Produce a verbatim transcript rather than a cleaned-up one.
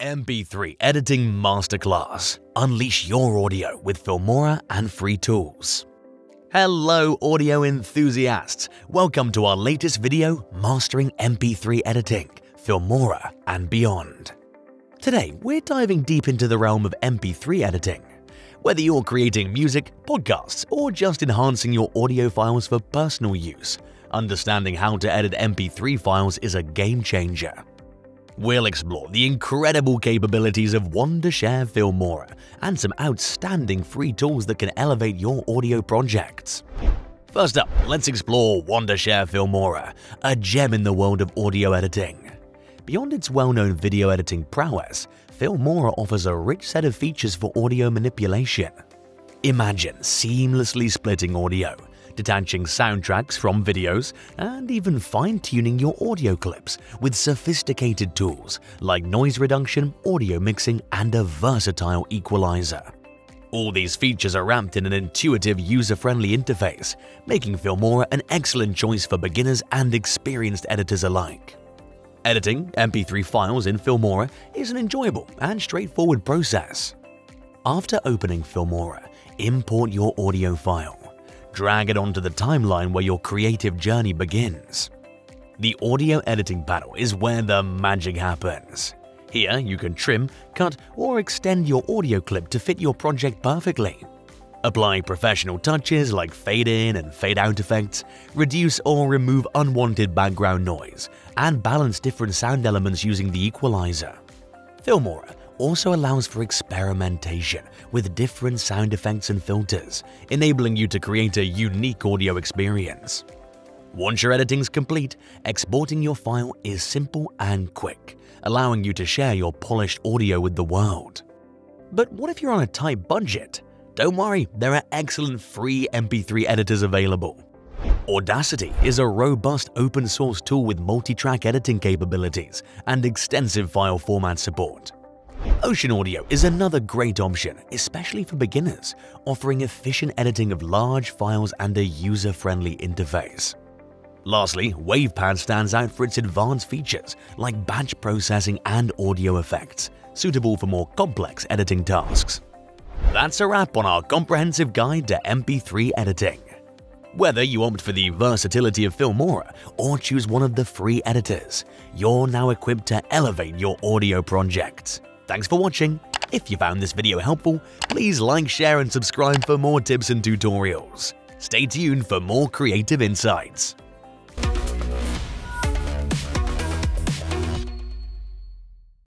M P three Editing Masterclass. Unleash your audio with Filmora and free tools. Hello audio enthusiasts, welcome to our latest video, Mastering M P three Editing, Filmora and Beyond. Today we're diving deep into the realm of M P three editing. Whether you're creating music, podcasts, or just enhancing your audio files for personal use, understanding how to edit M P three files is a game changer. We'll explore the incredible capabilities of Wondershare Filmora and some outstanding free tools that can elevate your audio projects. First up, let's explore Wondershare Filmora, a gem in the world of audio editing. Beyond its well-known video editing prowess, Filmora offers a rich set of features for audio manipulation. Imagine seamlessly splitting audio, detaching soundtracks from videos, and even fine-tuning your audio clips with sophisticated tools like noise reduction, audio mixing, and a versatile equalizer. All these features are wrapped in an intuitive, user-friendly interface, making Filmora an excellent choice for beginners and experienced editors alike. Editing M P three files in Filmora is an enjoyable and straightforward process. After opening Filmora, import your audio file. Drag it onto the timeline where your creative journey begins. The audio editing panel is where the magic happens. Here, you can trim, cut, or extend your audio clip to fit your project perfectly. Apply professional touches like fade-in and fade-out effects, reduce or remove unwanted background noise, and balance different sound elements using the equalizer. Filmora also allows for experimentation with different sound effects and filters, enabling you to create a unique audio experience. Once your editing's complete, exporting your file is simple and quick, allowing you to share your polished audio with the world. But what if you're on a tight budget? Don't worry, there are excellent free M P three editors available. Audacity is a robust open-source tool with multi-track editing capabilities and extensive file format support. Ocean Audio is another great option, especially for beginners, offering efficient editing of large files and a user-friendly interface. Lastly, WavePad stands out for its advanced features like batch processing and audio effects, suitable for more complex editing tasks. That's a wrap on our comprehensive guide to M P three editing. Whether you opt for the versatility of Filmora or choose one of the free editors, you're now equipped to elevate your audio projects. Thanks for watching. If you found this video helpful, please like, share, and subscribe for more tips and tutorials. Stay tuned for more creative insights.